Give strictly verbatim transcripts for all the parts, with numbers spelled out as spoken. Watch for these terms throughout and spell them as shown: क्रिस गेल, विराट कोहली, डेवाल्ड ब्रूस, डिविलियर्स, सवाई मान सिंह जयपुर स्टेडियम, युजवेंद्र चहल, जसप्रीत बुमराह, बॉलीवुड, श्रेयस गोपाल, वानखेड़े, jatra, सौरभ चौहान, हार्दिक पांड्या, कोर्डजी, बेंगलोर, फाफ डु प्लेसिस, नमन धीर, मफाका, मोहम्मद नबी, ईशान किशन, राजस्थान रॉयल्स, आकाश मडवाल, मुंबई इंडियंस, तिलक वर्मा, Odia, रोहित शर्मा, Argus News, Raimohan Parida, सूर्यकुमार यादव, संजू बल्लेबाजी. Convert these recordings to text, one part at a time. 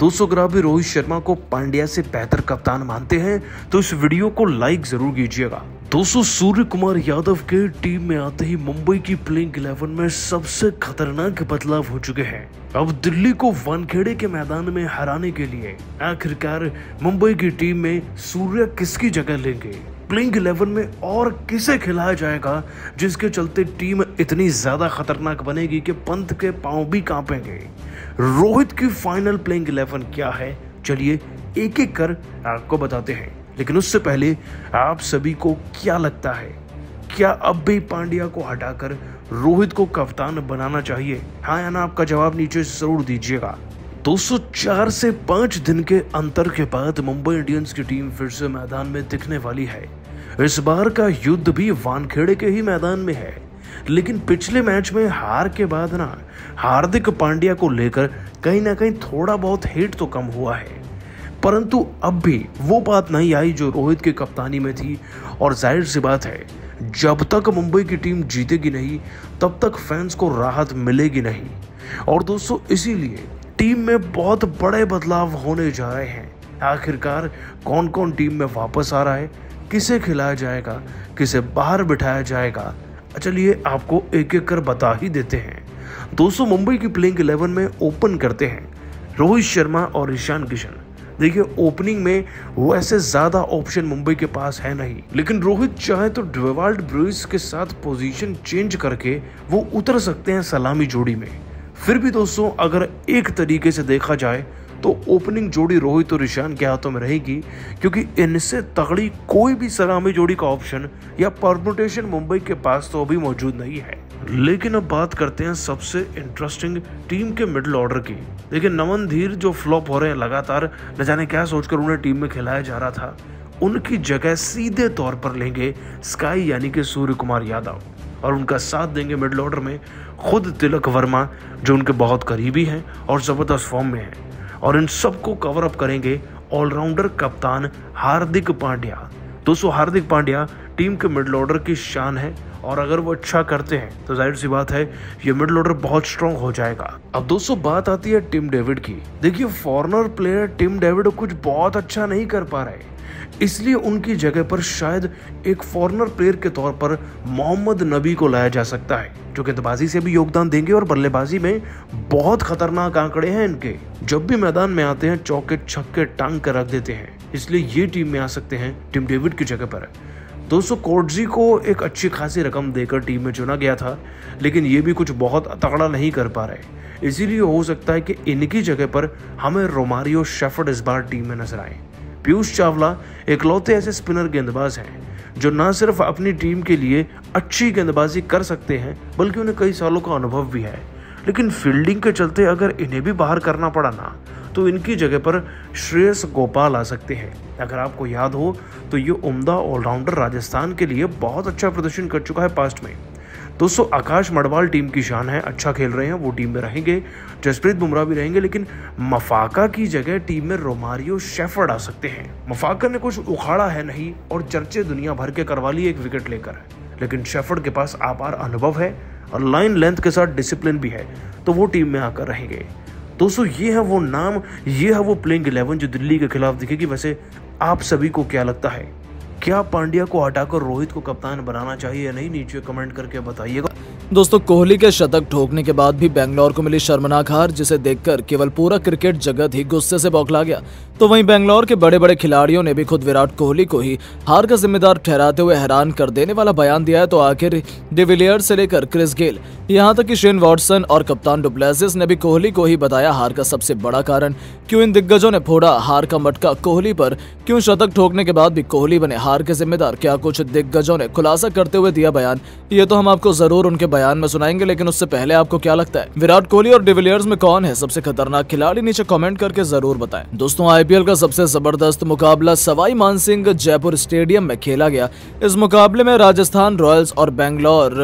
दो सौ ग्राम में रोहित शर्मा को पांड्या से बेहतर कप्तान मानते हैं तो इस वीडियो को लाइक जरूर कीजिएगा। दोस्तों, सूर्यकुमार यादव के टीम में आते ही मुंबई की प्लेइंग इलेवन में सबसे खतरनाक बदलाव हो चुके हैं। अब दिल्ली को वानखेड़े के मैदान में हराने के लिए आखिरकार मुंबई की टीम में सूर्य किसकी जगह लेंगे, प्लेइंग इलेवन में और किसे खिलाया जाएगा, जिसके चलते टीम इतनी ज्यादा खतरनाक बनेगी कि पंत के पांव भी कांपेंगे। रोहित की फाइनल प्लेइंग इलेवन क्या है, चलिए एक एक कर आपको बताते हैं, लेकिन उससे पहले आप सभी को क्या लगता है, क्या अब भी पांड्या को हटाकर रोहित को कप्तान बनाना चाहिए? हाँ या ना आपका जवाब नीचे जरूर दीजिएगा। दो सौ चार से पांच दिन के अंतर के बाद मुंबई इंडियंस की टीम फिर से मैदान में दिखने वाली है। इस बार का युद्ध भी वानखेड़े के ही मैदान में है, लेकिन पिछले मैच में हार के बाद ना हार्दिक पांड्या को लेकर कहीं ना कहीं थोड़ा बहुत हेट तो कम हुआ है, परंतु अब भी वो बात नहीं आई जो रोहित की कप्तानी में थी। और जाहिर सी बात है, जब तक मुंबई की टीम जीतेगी नहीं तब तक फैंस को राहत मिलेगी नहीं। और दोस्तों, इसीलिए टीम में बहुत बड़े बदलाव होने जा रहे हैं। आखिरकार कौन कौन टीम में वापस आ रहा है, किसे खिलाया जाएगा, किसे बाहर बिठाया जाएगा, चलिए आपको एक एक कर बता ही देते हैं। दोस्तों, मुंबई की प्लेइंग इलेवन में ओपन करते हैं रोहित शर्मा और ईशान किशन। देखिए, ओपनिंग में वैसे ज्यादा ऑप्शन मुंबई के पास है नहीं, लेकिन रोहित चाहे तो डेवाल्ड ब्रूस के साथ पोजीशन चेंज करके वो उतर सकते हैं सलामी जोड़ी में। फिर भी दोस्तों, अगर एक तरीके से देखा जाए तो ओपनिंग जोड़ी रोहित और ईशान के हाथों में रहेगी, क्योंकि इनसे तगड़ी कोई भी सलामी जोड़ी का ऑप्शन या परमुटेशन मुंबई के पास तो अभी मौजूद नहीं है। लेकिन अब बात करते हैं सबसे इंटरेस्टिंग टीम के मिडिल ऑर्डर की। देखिए, नमन धीर जो फ्लॉप हो रहे हैं लगातार, न जाने क्या सोचकर उन्हें टीम में खिलाया जा रहा था, उनकी जगह सीधे तौर पर लेंगे स्काई यानी कि सूर्यकुमार यादव, और उनका साथ देंगे मिडिल ऑर्डर में खुद तिलक वर्मा जो उनके बहुत करीबी हैं और ज़बरदस्त फॉर्म में हैं, और इन सबको कवर अप करेंगे ऑलराउंडर कप्तान हार्दिक पांड्या। दोस्तों, हार्दिक पांड्या टीम के मिडिल ऑर्डर की शान है, और अगर वो अच्छा करते हैं तो जाहिर सी बात है ये मिडिल ऑर्डर बहुत स्ट्रांग हो जाएगा। अब दोस्तों, बात आती है टिम डेविड की। देखिए, फॉरनर प्लेयर टिम डेविड कुछ बहुत अच्छा नहीं कर पा रहे, इसलिए उनकी जगह पर शायद एक फॉरनर प्लेयर के तौर पर मोहम्मद नबी को लाया जा सकता है, जो गेंदबाजी से भी योगदान देंगे और बल्लेबाजी में बहुत खतरनाक आंकड़े हैं इनके। जब भी मैदान में आते हैं चौके छक्के टांग कर रख देते हैं, इसलिए ये टीम में आ सकते हैं टिम डेविड की जगह पर। दोस्तों, कोर्डजी को एक अच्छी खासी रकम देकर टीम में चुना गया था, लेकिन ये भी कुछ बहुत तगड़ा नहीं कर पा रहे, इसीलिए हो सकता है कि इनकी जगह पर हमें रोमारियो शेफर्ड इस बार टीम में नजर आए। पीयूष चावला एकलौते ऐसे स्पिनर गेंदबाज हैं जो ना सिर्फ अपनी टीम के लिए अच्छी गेंदबाजी कर सकते हैं, बल्कि उन्हें कई सालों का अनुभव भी है, लेकिन फील्डिंग के चलते अगर इन्हें भी बाहर करना पड़ा ना तो इनकी जगह पर श्रेयस गोपाल आ सकते हैं। अगर आपको याद हो तो ये उम्दा ऑलराउंडर राजस्थान के लिए बहुत अच्छा प्रदर्शन कर चुका है पास्ट में। दोस्तों, आकाश मडवाल टीम की शान है, अच्छा खेल रहे हैं, वो टीम में रहेंगे, जसप्रीत बुमराह भी रहेंगे, लेकिन मफाका की जगह टीम में रोमारियो शेफर्ड आ सकते हैं। मफाका ने कुछ उखाड़ा है नहीं और चर्चे दुनिया भर के करवा ली एक विकेट लेकर, लेकिन शेफर्ड के पास आपार अनुभव है और लाइन लेंथ के साथ डिसिप्लिन भी है, तो वो टीम में आकर रहेंगे। दोस्तों, ये है वो नाम, ये है वो प्लेइंग इलेवन जो दिल्ली के खिलाफ दिखेगी। वैसे आप सभी को क्या लगता है, क्या पांड्या को हटाकर रोहित को कप्तान बनाना चाहिए या नहीं, नीचे कमेंट करके बताइएगा। दोस्तों, कोहली के शतक ठोकने के बाद भी बेंगलोर को मिली शर्मनाक हार, जिसे देखकर केवल पूरा क्रिकेट जगत ही गुस्से से बौखला गया। तो वहीं बेंगलोर के बड़े बड़े खिलाड़ियों ने भी खुद विराट कोहली को ही हार का जिम्मेदार ठहराते हुए हैरान कर देने वाला बयान दिया है। तो आखिर डिविलियर्स से लेकर क्रिस गेल, यहाँ तक कि शेन वॉटसन और कप्तान डु प्लेसिस ने भी कोहली को ही बताया हार का सबसे बड़ा कारण। क्यों इन दिग्गजों ने फोड़ा हार का मटका कोहली पर, क्यों शतक ठोकने के बाद भी कोहली बने हार के जिम्मेदार, क्या कुछ दिग्गजों ने खुलासा करते हुए दिया बयान, ये तो हम आपको जरूर उनके बयान में सुनाएंगे। लेकिन उससे पहले आपको क्या लगता है, विराट कोहली और डिविलियर्स में कौन है सबसे खतरनाक खिलाड़ी, नीचे कमेंट करके जरूर बताएं। दोस्तों, आईपीएल का सबसे जबरदस्त मुकाबला सवाई मान सिंह जयपुर स्टेडियम में खेला गया। इस मुकाबले में राजस्थान रॉयल्स और बेंगलोर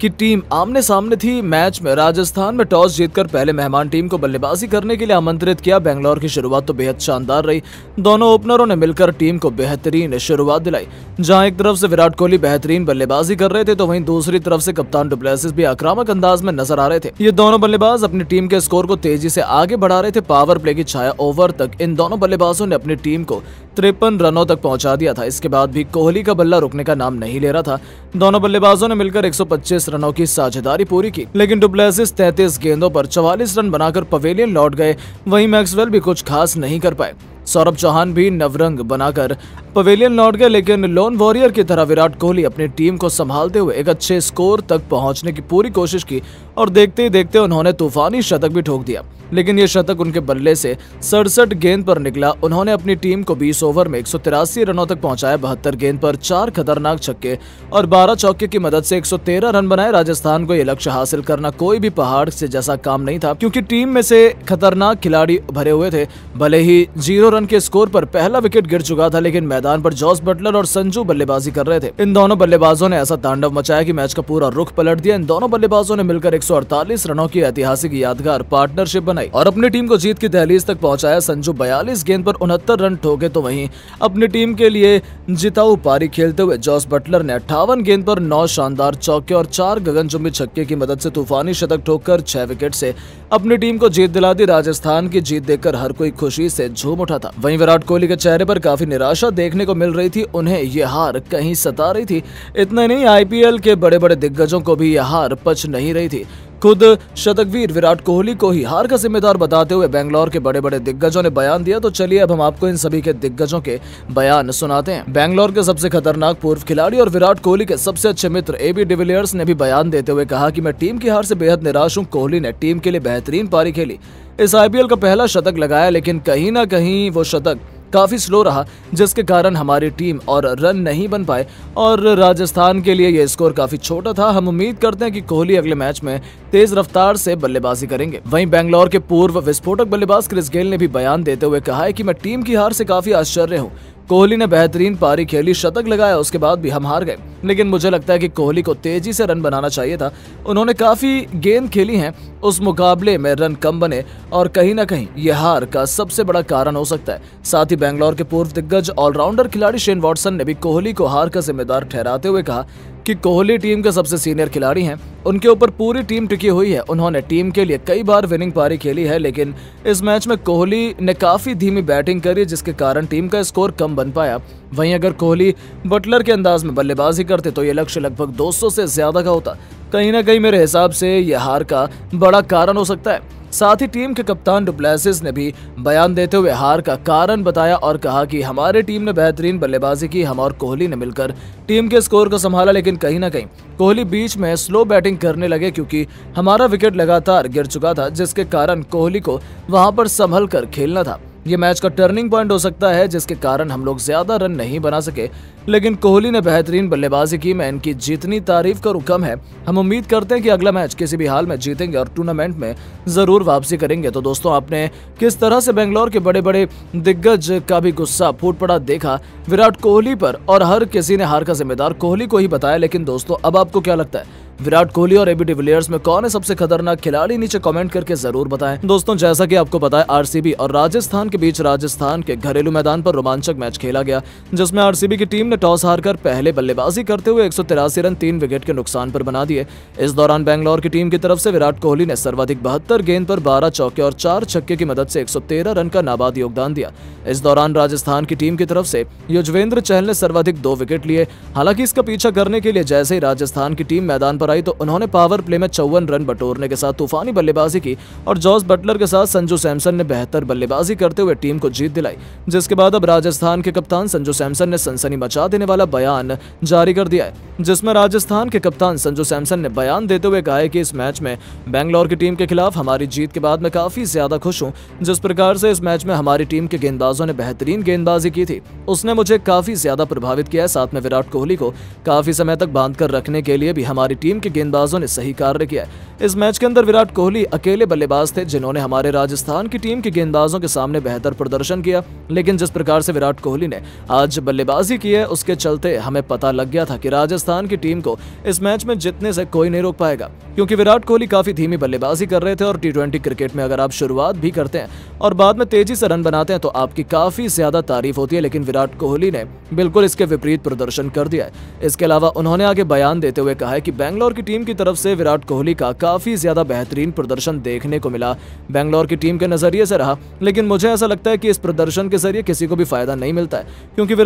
की टीम आमने सामने थी। मैच में राजस्थान में टॉस जीतकर पहले मेहमान टीम को बल्लेबाजी करने के लिए आमंत्रित किया। बेंगलोर की शुरुआत तो बेहद शानदार रही। दोनों ओपनरों ने मिलकर टीम को बेहतरीन शुरुआत दिलाई। जहां एक तरफ से विराट कोहली बेहतरीन बल्लेबाजी कर रहे थे तो वहीं दूसरी तरफ से कप्तान डु प्लेसिस भी आक्रामक अंदाज में नजर आ रहे थे। ये दोनों बल्लेबाज अपनी टीम के स्कोर को तेजी से आगे बढ़ा रहे थे। पावर प्ले की छाया ओवर तक इन दोनों बल्लेबाजों ने अपनी टीम को तिरपन रनों तक पहुंचा दिया था। इसके बाद भी कोहली का बल्ला रुकने का नाम नहीं ले रहा था। दोनों बल्लेबाजों ने मिलकर एक सौ पच्चीस रनों की साझेदारी पूरी की, लेकिन डु प्लेसिस तैंतीस गेंदों पर चवालीस रन बनाकर पवेलियन लौट गए। वहीं मैक्सवेल भी कुछ खास नहीं कर पाए। सौरभ चौहान भी नवरंग बनाकर पवेलियन लौट गए, लेकिन लोन वॉरियर की तरह विराट कोहली अपनी टीम को संभालते हुए एक अच्छे स्कोर तक पहुंचने की पूरी कोशिश की और देखते ही देखते उन्होंने तूफानी शतक भी ठोक दिया। लेकिन ये शतक उनके बल्ले से सड़सठ गेंद पर निकला। उन्होंने अपनी टीम को बीस ओवर में एक सौ तिरासी रनों तक पहुंचाया। बहत्तर गेंद पर चार खतरनाक छक्के और बारह चौके की मदद से एक सौ तेरह रन बनाए। राजस्थान को ये लक्ष्य हासिल करना कोई भी पहाड़ से जैसा काम नहीं था, क्योंकि टीम में से खतरनाक खिलाड़ी भरे हुए थे। भले ही जीरो रन के स्कोर पर पहला विकेट गिर चुका था, लेकिन मैदान पर जोस बटलर और संजू बल्लेबाजी कर रहे थे। इन दोनों बल्लेबाजों ने ऐसा तांडव मचाया कि मैच का पूरा रुख पलट दिया। इन दोनों बल्लेबाजों ने मिलकर एक सौ अड़तालीस रनों की ऐतिहासिक यादगार पार्टनरशिप बनाई और अपनी टीम को जीत की दहलीज तक पहुंचाया। संजू बयालीस गेंद पर उनहत्तर रन ठोके तो वहीं अपनी टीम के लिए जिताऊ पारी खेलते हुए जोस बटलर ने अट्ठावन गेंद पर नौ शानदार चौके और चार गगनचुंबी छक्के की मदद से तूफानी शतक ठोककर छह विकेट से अपनी टीम को जीत दिला दी। राजस्थान की जीत देखकर हर कोई खुशी से झूम उठा था। वहीं विराट कोहली के चेहरे पर काफी निराशा देखने को मिल रही थी। उन्हें यह हार कहीं सता रही थी। इतना नहीं, आईपीएल के बड़े बड़े दिग्गजों को भी यह हार पच नहीं रही थी। खुद शतकवीर विराट कोहली को ही हार का जिम्मेदार बताते हुए बेंगलोर के बड़े बड़े दिग्गजों ने बयान दिया। तो चलिए अब हम आपको इन सभी के दिग्गजों के बयान सुनाते हैं। बेंगलोर के सबसे खतरनाक पूर्व खिलाड़ी और विराट कोहली के सबसे अच्छे मित्र एबी डिविलियर्स ने भी बयान देते हुए कहा कि मैं टीम की हार से बेहद निराश हूं। कोहली ने टीम के लिए बेहतरीन पारी खेली, इस आईपीएल का पहला शतक लगाया, लेकिन कहीं ना कहीं वो शतक काफी स्लो रहा, जिसके कारण हमारी टीम और रन नहीं बन पाए और राजस्थान के लिए यह स्कोर काफी छोटा था। हम उम्मीद करते हैं कि कोहली अगले मैच में तेज रफ्तार से बल्लेबाजी करेंगे। वहीं बेंगलोर के पूर्व विस्फोटक बल्लेबाज क्रिस गेल ने भी बयान देते हुए कहा है कि मैं टीम की हार से काफी आश्चर्य हूँ। कोहली ने बेहतरीन पारी खेली, शतक लगाया, उसके बाद भी हम हार गए, लेकिन मुझे लगता है कि कोहली को तेजी से रन बनाना चाहिए था। उन्होंने काफ़ी गेंद खेली हैं, उस मुकाबले में रन कम बने और कहीं ना कहीं यह हार का सबसे बड़ा कारण हो सकता है। साथ ही बेंगलोर के पूर्व दिग्गज ऑलराउंडर खिलाड़ी शेन वॉटसन ने भी कोहली को हार का जिम्मेदार ठहराते हुए कहा कि कोहली टीम के सबसे सीनियर खिलाड़ी हैं, उनके ऊपर पूरी टीम टिकी हुई है। उन्होंने टीम के लिए कई बार विनिंग पारी खेली है, लेकिन इस मैच में कोहली ने काफ़ी धीमी बैटिंग करी, जिसके कारण टीम का स्कोर कम बन पाया। वहीं अगर कोहली बटलर के अंदाज में बल्लेबाजी करते तो ये लक्ष्य लगभग दो सौ से ज़्यादा का होता। कहीं ना कहीं मेरे हिसाब से यह हार का बड़ा कारण हो सकता है। साथ ही टीम के कप्तान डु प्लेसिस ने भी बयान देते हुए हार का कारण बताया और कहा कि हमारी टीम ने बेहतरीन बल्लेबाजी की। हम और कोहली ने मिलकर टीम के स्कोर को संभाला, लेकिन कहीं ना कहीं कोहली बीच में स्लो बैटिंग करने लगे, क्योंकि हमारा विकेट लगातार गिर चुका था, जिसके कारण कोहली को वहां पर संभल कर खेलना था। ये मैच का टर्निंग पॉइंट हो सकता है, जिसके कारण हम लोग ज्यादा रन नहीं बना सके, लेकिन कोहली ने बेहतरीन बल्लेबाजी की। मैं इनकी जितनी तारीफ करूं कम है। हम उम्मीद करते हैं कि अगला मैच किसी भी हाल में जीतेंगे और टूर्नामेंट में जरूर वापसी करेंगे। तो दोस्तों, आपने किस तरह से बेंगलोर के बड़े बड़े दिग्गज का भी गुस्सा फूट पड़ा देखा विराट कोहली पर, और हर किसी ने हार का जिम्मेदार कोहली को ही बताया। लेकिन दोस्तों, अब आपको क्या लगता है, विराट कोहली और एबी डिविलियर्स में कौन है सबसे खतरनाक खिलाड़ी? नीचे कमेंट करके जरूर बताएं। दोस्तों, जैसा कि आपको पता है, आरसीबी और राजस्थान के बीच राजस्थान के घरेलू मैदान पर रोमांचक मैच खेला गया, जिसमें आरसीबी की टीम ने टॉस हारकर पहले बल्लेबाजी करते हुए एक सौ तिरासी रन तीन विकेट के नुकसान पर बना दिए। इस दौरान बेंगलोर की टीम की तरफ से विराट कोहली ने सर्वाधिक बहत्तर गेंद पर बारह चौके और चार छक्के की मदद से एक सौ तेरह रन का नाबाद योगदान दिया। इस दौरान राजस्थान की टीम की तरफ से युजवेंद्र चहल ने सर्वाधिक दो विकेट लिए। हालांकि इसका पीछा करने के लिए जैसे ही राजस्थान की टीम मैदान पर आई तो उन्होंने पावर प्ले में चौवन रन बटोरने के साथ तूफानी बल्लेबाजी की और जॉस बटलर के साथ संजू सैमसन ने बेहतर बल्लेबाजी करते हुए टीम को जीत दिलाई। जिसके बाद अब राजस्थान के कप्तान संजू सैमसन ने सनसनी मचा देने वाला बयान जारी कर दिया है, जिसमें राजस्थान के कप्तान संजू सैमसन ने बयान देते हुए कहा है कि इस मैच में बेंगलोर की टीम के खिलाफ हमारी जीत के बाद मैं काफी ज्यादा खुश हूँ। जिस प्रकार से इस मैच में हमारी टीम के गेंदबाजों ने बेहतरीन गेंदबाजी की थी, उसने मुझे काफी ज्यादा प्रभावित किया है। साथ में विराट कोहली को काफी समय तक बांध कर रखने के लिए भी हमारी टीम के गेंदबाजों ने सही कार्य किया है। इस मैच के अंदर विराट कोहली अकेले बल्लेबाज थे जिन्होंने हमारे राजस्थान की टीम के गेंदबाजों के सामने बेहतर प्रदर्शन किया, लेकिन जिस प्रकार से विराट कोहली ने आज बल्लेबाजी की है उसके चलते हमें पता लग गया था कि राजस्थान की टीम को इस मैच में जीतने से कोई नहीं रोक पाएगा, क्योंकि विराट कोहली काफी धीमी बल्लेबाजी कर रहे थे और टी ट्वेंटी क्रिकेट में अगर आप शुरुआत भी करते हैं और बाद में तेजी से रन बनाते हैं तो आपकी काफी ज्यादा तारीफ होती है, लेकिन विराट कोहली ने बिल्कुल इसके विपरीत प्रदर्शन कर दिया है। इसके अलावा उन्होंने आगे बयान देते हुए कहा है कि बेंगलोर की टीम की तरफ से विराट कोहली का काफी ज्यादा बेहतरीन प्रदर्शन देखने को मिला, बेंगलोर की टीम के नजरिए से रहा, लेकिन मुझे ऐसा लगता है कि इस प्रदर्शन के जरिए किसी को भी फायदा नहीं मिलता है, क्योंकि